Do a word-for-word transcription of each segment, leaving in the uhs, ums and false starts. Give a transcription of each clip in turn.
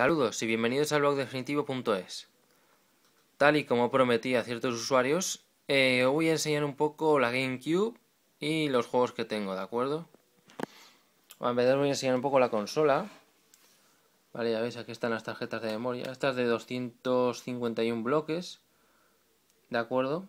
Saludos y bienvenidos al blog definitivo punto es. Tal y como prometí a ciertos usuarios, eh, voy a enseñar un poco la GameCube y los juegos que tengo, ¿de acuerdo? Bueno, en verdad voy a enseñar un poco la consola. Vale, ya veis, aquí están las tarjetas de memoria. Estas de doscientos cincuenta y uno bloques, ¿de acuerdo?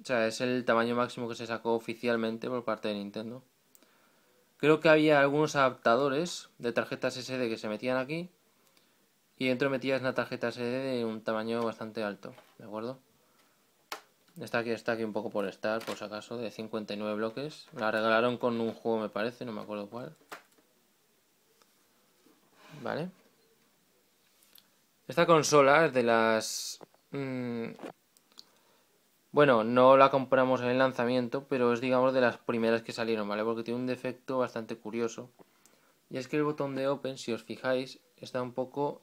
O sea, es el tamaño máximo que se sacó oficialmente por parte de Nintendo. Creo que había algunos adaptadores de tarjetas ese de que se metían aquí. Y dentro metías una tarjeta ese de de un tamaño bastante alto, ¿de acuerdo? Esta aquí está aquí un poco por estar, por si acaso, de cincuenta y nueve bloques. Me la regalaron con un juego, me parece, no me acuerdo cuál. Vale. Esta consola es de las... Mmm, bueno, no la compramos en el lanzamiento, pero es, digamos, de las primeras que salieron, ¿vale? Porque tiene un defecto bastante curioso. Y es que el botón de Open, si os fijáis, está un poco...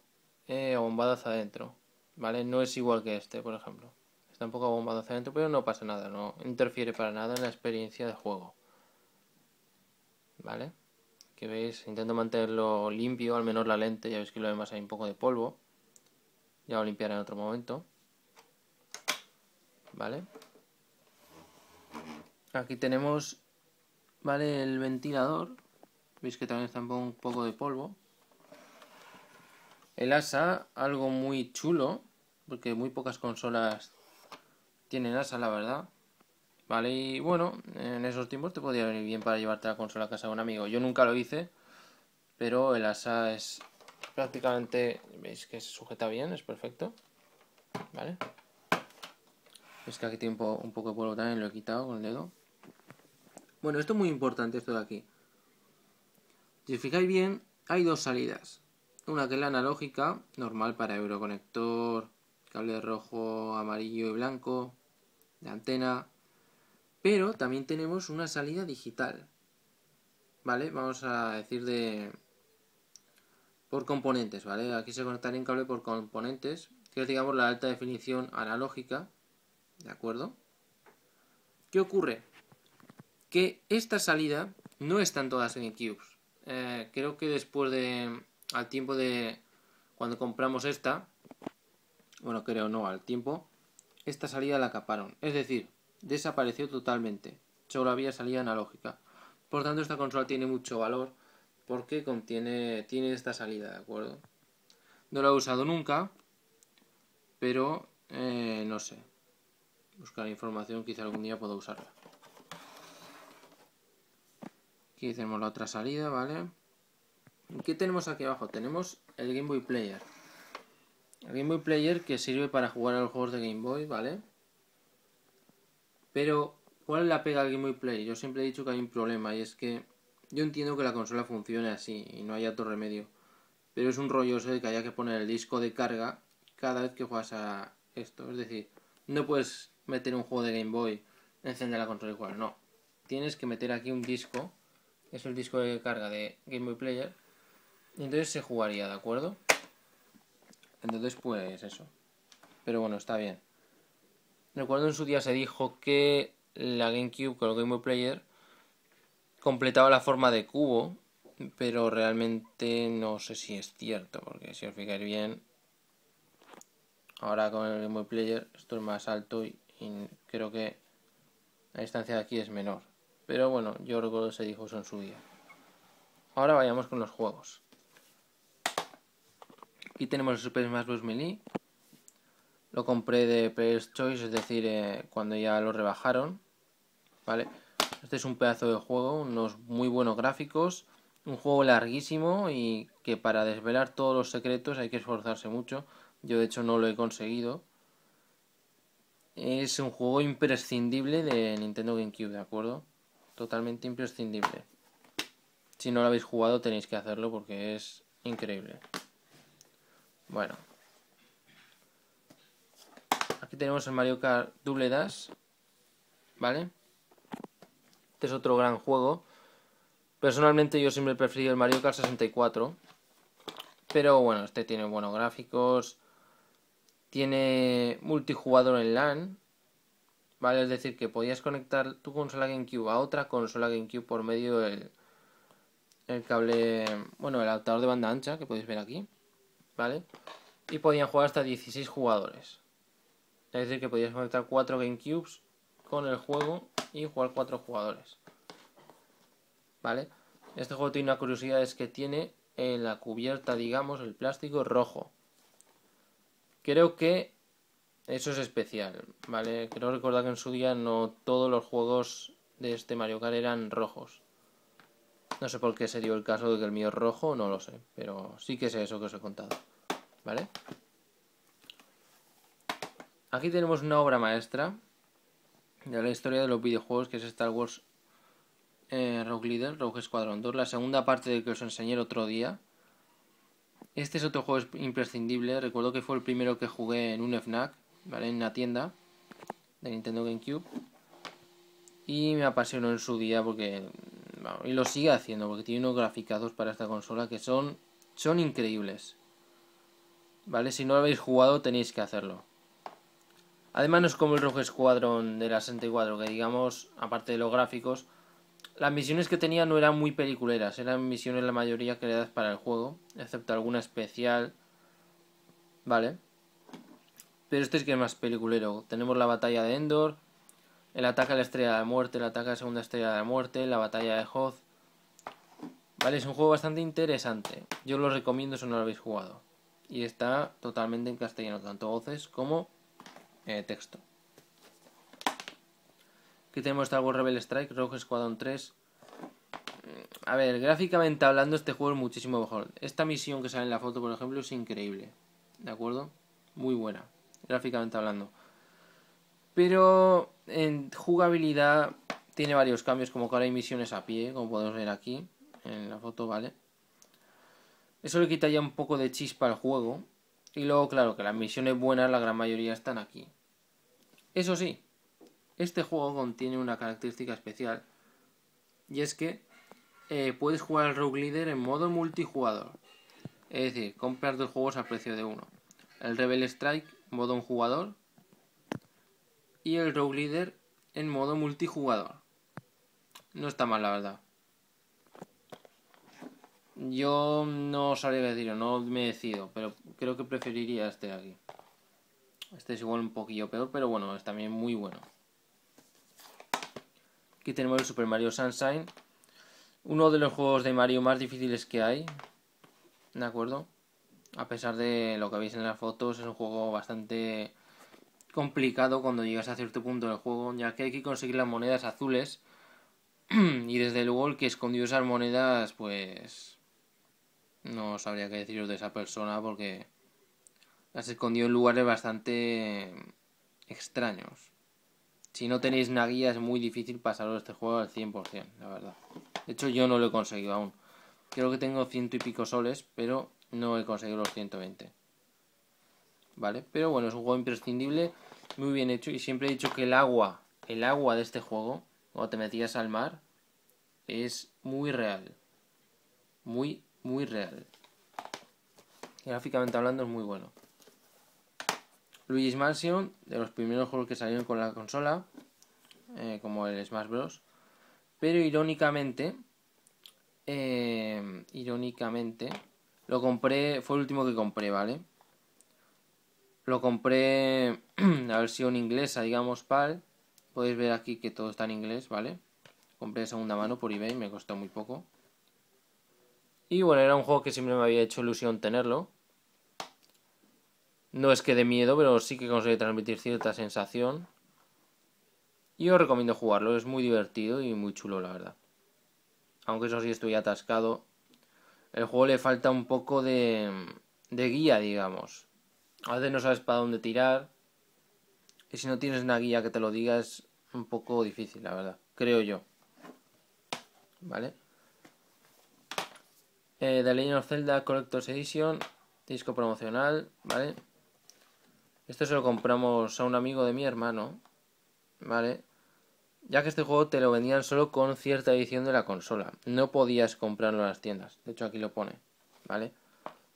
Eh, bombado hacia adentro, ¿vale? No es igual que este, por ejemplo. Está un poco bombado hacia adentro, pero no pasa nada, no interfiere para nada en la experiencia de juego, ¿vale? Que veis, intento mantenerlo limpio, al menos la lente, ya veis que lo demás hay un poco de polvo. Ya lo limpiaré en otro momento, ¿vale? Aquí tenemos, ¿vale? El ventilador, veis que también está un poco de polvo. El asa, algo muy chulo, porque muy pocas consolas tienen asa, la verdad. Vale, y bueno, en esos tiempos te podría venir bien para llevarte la consola a casa de un amigo. Yo nunca lo hice, pero el asa es prácticamente... ¿Veis que se sujeta bien? Es perfecto. Vale. Es que aquí tiene un poco de polvo también, lo he quitado con el dedo. Bueno, esto es muy importante, esto de aquí. Si os fijáis bien, hay dos salidas. Una que es la analógica, normal para euroconector, cable rojo, amarillo y blanco, la antena. Pero también tenemos una salida digital, ¿vale? Vamos a decir de... por componentes, ¿vale? Aquí se conectaría un cable por componentes, que es, digamos, la alta definición analógica, ¿de acuerdo? ¿Qué ocurre? Que esta salida no está en todas en GameCubes. Eh, creo que después de... al tiempo de cuando compramos esta, bueno, creo no, al tiempo, esta salida la caparon. Es decir, desapareció totalmente. Solo había salida analógica. Por tanto, esta consola tiene mucho valor porque contiene tiene esta salida, ¿de acuerdo? No la he usado nunca, pero eh, no sé. Buscar información, quizá algún día pueda usarla. Aquí tenemos la otra salida, ¿vale? ¿Qué tenemos aquí abajo? Tenemos el Game Boy Player. El Game Boy Player que sirve para jugar a los juegos de Game Boy, ¿vale? Pero, ¿cuál es la pega del Game Boy Player? Yo siempre he dicho que hay un problema y es que yo entiendo que la consola funcione así y no haya otro remedio. Pero es un rollo ese de que haya que poner el disco de carga cada vez que juegas a esto. Es decir, no puedes meter un juego de Game Boy, encender la consola y jugar, no. Tienes que meter aquí un disco, es el disco de carga de Game Boy Player. Y entonces se jugaría, ¿de acuerdo? Entonces pues eso. Pero bueno, está bien. Recuerdo en su día se dijo que la GameCube con el Game Boy Player completaba la forma de cubo, pero realmente no sé si es cierto, porque si os fijáis bien, ahora con el Game Boy Player esto es más alto y, y creo que la distancia de aquí es menor. Pero bueno, yo recuerdo que se dijo eso en su día. Ahora vayamos con los juegos. Aquí tenemos el Super Smash Bros. Melee. Lo compré de Players Choice, es decir, eh, cuando ya lo rebajaron. Vale. Este es un pedazo de juego, unos muy buenos gráficos. Un juego larguísimo y que para desvelar todos los secretos hay que esforzarse mucho. Yo de hecho no lo he conseguido. Es un juego imprescindible de Nintendo GameCube, ¿de acuerdo? Totalmente imprescindible. Si no lo habéis jugado tenéis que hacerlo porque es increíble. Bueno, aquí tenemos el Mario Kart Double Dash, ¿vale? Este es otro gran juego. Personalmente yo siempre he preferido el Mario Kart sesenta y cuatro. Pero bueno, este tiene buenos gráficos. Tiene multijugador en LAN, ¿vale? Es decir, que podías conectar tu consola GameCube a otra consola GameCube por medio del el cable, bueno, el adaptador de banda ancha que podéis ver aquí. ¿vale? Y podían jugar hasta dieciséis jugadores. Es decir, que podías conectar cuatro GameCubes con el juego y jugar cuatro jugadores, ¿vale? Este juego tiene una curiosidad, es que tiene en la cubierta, digamos, el plástico rojo. Creo que eso es especial, ¿vale? Creo recordar que en su día no todos los juegos de este Mario Kart eran rojos. No sé por qué se dio el caso de que el mío es rojo, no lo sé, pero sí que sé eso que os he contado, ¿vale? Aquí tenemos una obra maestra de la historia de los videojuegos, que es Star Wars eh, Rogue Leader, Rogue Squadron dos, la segunda parte del que os enseñé el otro día. Este es otro juego imprescindible, recuerdo que fue el primero que jugué en un FNAC, ¿vale? En una tienda de Nintendo GameCube. Y me apasionó en su día porque... Bueno, y lo sigue haciendo porque tiene unos graficados para esta consola que son, son increíbles, ¿vale? Si no lo habéis jugado tenéis que hacerlo. Además no es como el Rogue Squadron de la sesenta y cuatro, que digamos, aparte de los gráficos, las misiones que tenía no eran muy peliculeras, eran misiones la mayoría creadas para el juego, excepto alguna especial, ¿vale? Pero este es que es más peliculero. Tenemos la batalla de Endor, el ataque a la estrella de la muerte, el ataque a la segunda estrella de la muerte, la batalla de Hoth. Vale, es un juego bastante interesante. Yo lo recomiendo si no lo habéis jugado. Y está totalmente en castellano, tanto voces como eh, texto. Aquí tenemos Star Wars Rebel Strike, Rogue Squadron tres. A ver, gráficamente hablando este juego es muchísimo mejor. Esta misión que sale en la foto, por ejemplo, es increíble. ¿De acuerdo? Muy buena, gráficamente hablando. Pero en jugabilidad tiene varios cambios, como que ahora hay misiones a pie, como podemos ver aquí en la foto, ¿vale? Eso le quita ya un poco de chispa al juego. Y luego, claro, que las misiones buenas, la gran mayoría están aquí. Eso sí, este juego contiene una característica especial. Y es que eh, puedes jugar al Rogue Leader en modo multijugador. Es decir, compras dos juegos al precio de uno. El Rebel Strike, modo un jugador. Y el Rogue Leader en modo multijugador. No está mal, la verdad. Yo no sabría decirlo, no me decido. Pero creo que preferiría este de aquí. Este es igual un poquillo peor, pero bueno, es también muy bueno. Aquí tenemos el Super Mario Sunshine. Uno de los juegos de Mario más difíciles que hay. ¿De acuerdo? A pesar de lo que veis en las fotos, es un juego bastante... complicado cuando llegas a cierto punto del juego, ya que hay que conseguir las monedas azules y desde luego el que escondió esas monedas, pues no sabría qué deciros de esa persona porque las escondió en lugares bastante extraños. Si no tenéis una guía es muy difícil pasaros este juego al cien por cien, la verdad. De hecho yo no lo he conseguido aún, creo que tengo ciento y pico soles, pero no he conseguido los ciento veinte. Vale, pero bueno, es un juego imprescindible, muy bien hecho, y siempre he dicho que el agua, el agua de este juego, cuando te metías al mar, es muy real, muy, muy real. Gráficamente hablando es muy bueno. Luigi's Mansion, de los primeros juegos que salieron con la consola, eh, como el Smash Bros. Pero irónicamente, eh, irónicamente, lo compré, fue el último que compré, ¿vale? Lo compré la versión inglesa, digamos, PAL. Podéis ver aquí que todo está en inglés, ¿vale? Compré de segunda mano por eBay, me costó muy poco. Y bueno, era un juego que siempre me había hecho ilusión tenerlo. No es que de miedo, pero sí que conseguí transmitir cierta sensación. Y os recomiendo jugarlo, es muy divertido y muy chulo, la verdad. Aunque eso sí, estoy atascado. El juego le falta un poco de, de guía, digamos. A veces no sabes para dónde tirar. Y si no tienes una guía que te lo diga es un poco difícil, la verdad. Creo yo. ¿Vale? Eh, The Legend of Zelda Collector's Edition. Disco promocional. ¿Vale? Esto se lo compramos a un amigo de mi hermano. ¿Vale? Ya que este juego te lo vendían solo con cierta edición de la consola. No podías comprarlo en las tiendas. De hecho aquí lo pone. ¿Vale?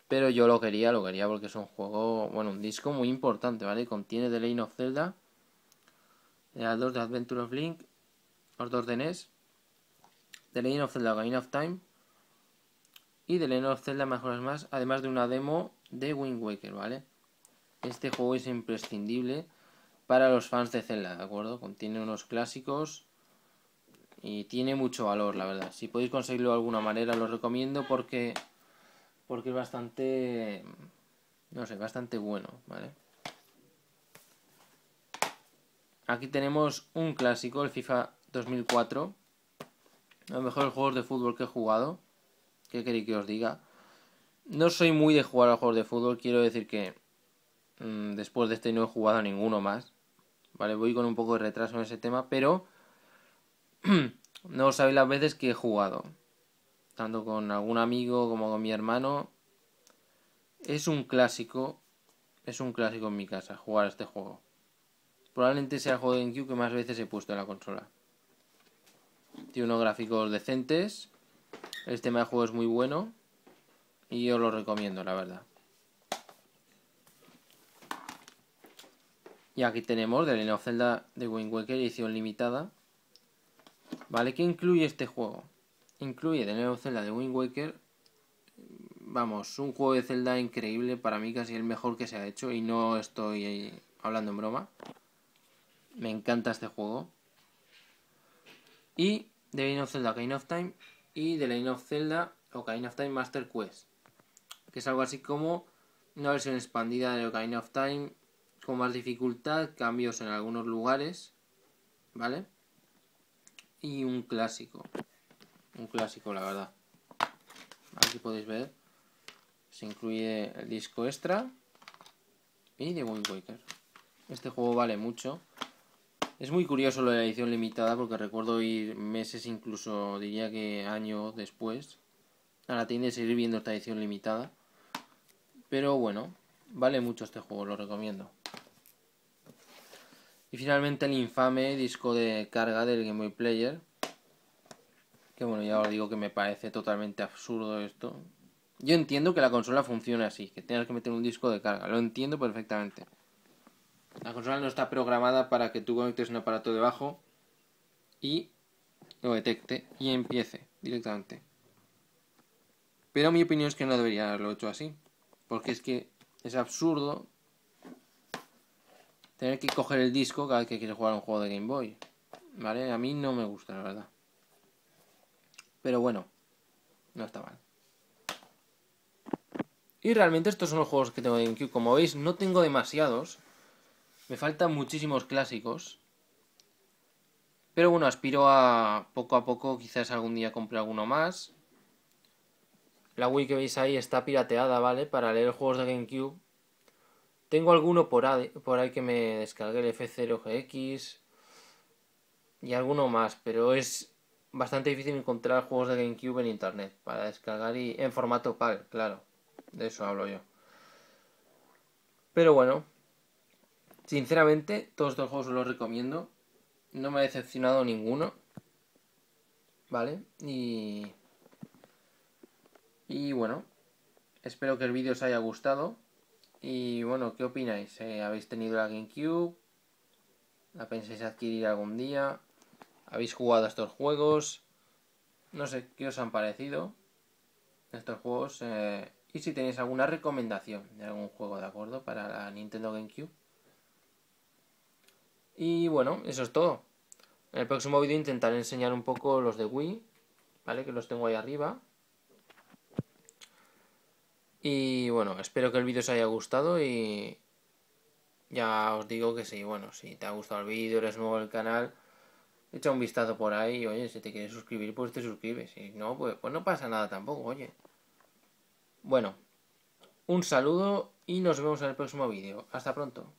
Pero yo lo quería, lo quería porque es un juego, bueno, un disco muy importante, ¿vale? Contiene The Legend of Zelda, las dos de Adventure of Link, los dos de N E S, The Legend of Zelda Ocarina of Time y The Legend of Zelda Majora's Mask, además de una demo de Wind Waker, ¿vale? Este juego es imprescindible para los fans de Zelda, ¿de acuerdo? Contiene unos clásicos y tiene mucho valor, la verdad. Si podéis conseguirlo de alguna manera, lo recomiendo porque, porque es bastante, no sé, bastante bueno, ¿vale? Aquí tenemos un clásico, el FIFA dos mil cuatro. A lo mejor los juegos de fútbol que he jugado. ¿Qué queréis que os diga? No soy muy de jugar a juegos de fútbol. Quiero decir que mmm, después de este no he jugado a ninguno más. Vale, voy con un poco de retraso en ese tema, pero no sabéis las veces que he jugado. Tanto con algún amigo como con mi hermano. Es un clásico. Es un clásico en mi casa jugar a este juego. Probablemente sea el juego de GameCube que más veces he puesto en la consola. Tiene unos gráficos decentes. El tema de juego es muy bueno. Y yo lo recomiendo, la verdad. Y aquí tenemos The Legend of Zelda The Wind Waker, edición limitada. Vale, ¿qué incluye este juego? Incluye The Legend of Zelda The Wind Waker. Vamos, un juego de Zelda increíble. Para mí casi el mejor que se ha hecho. Y no estoy hablando en broma. Me encanta este juego. Y The Legend of Zelda Ocarina of Time y The Legend of Zelda Ocarina of Time Master Quest, que es algo así como una versión expandida de Ocarina of Time con más dificultad, cambios en algunos lugares, ¿vale? Y un clásico, un clásico la verdad. Aquí podéis ver, se incluye el disco extra y The Wind Waker. Este juego vale mucho. Es muy curioso lo de la edición limitada porque recuerdo ir meses, incluso diría que años después, a la tienda y seguir viendo esta edición limitada. Pero bueno, vale mucho este juego, lo recomiendo. Y finalmente el infame disco de carga del Game Boy Player. Que bueno, ya os digo que me parece totalmente absurdo esto. Yo entiendo que la consola funcione así, que tengas que meter un disco de carga, lo entiendo perfectamente. La consola no está programada para que tú conectes un aparato debajo y lo detecte y empiece directamente. Pero mi opinión es que no debería haberlo hecho así. Porque es que es absurdo tener que coger el disco cada vez que quieres jugar un juego de Game Boy. ¿Vale? A mí no me gusta, la verdad. Pero bueno, no está mal. Y realmente estos son los juegos que tengo de GameCube. Como veis, no tengo demasiados. Me faltan muchísimos clásicos. Pero bueno, aspiro a poco a poco, quizás algún día compre alguno más. La Wii que veis ahí está pirateada, ¿vale? Para leer juegos de GameCube. Tengo alguno por ahí, por ahí que me descargué, el F C E U X. Y alguno más, pero es bastante difícil encontrar juegos de GameCube en internet. Para descargar y en formato PAL, claro. De eso hablo yo. Pero bueno. Sinceramente, todos estos juegos los recomiendo. No me ha decepcionado ninguno. ¿Vale? Y... Y bueno, espero que el vídeo os haya gustado. Y bueno, ¿qué opináis? ¿Eh? ¿Habéis tenido la GameCube? ¿La pensáis adquirir algún día? ¿Habéis jugado a estos juegos? No sé, ¿qué os han parecido estos juegos? Eh... Y si tenéis alguna recomendación de algún juego, ¿de acuerdo? Para la Nintendo GameCube. Y bueno, eso es todo. En el próximo vídeo intentaré enseñar un poco los de Wii, ¿vale? Que los tengo ahí arriba. Y bueno, espero que el vídeo os haya gustado y ya os digo que sí, bueno, si te ha gustado el vídeo, eres nuevo en el canal, echa un vistazo por ahí y oye, si te quieres suscribir, pues te suscribes. Y no, pues, pues no pasa nada tampoco, oye. Bueno, un saludo y nos vemos en el próximo vídeo. Hasta pronto.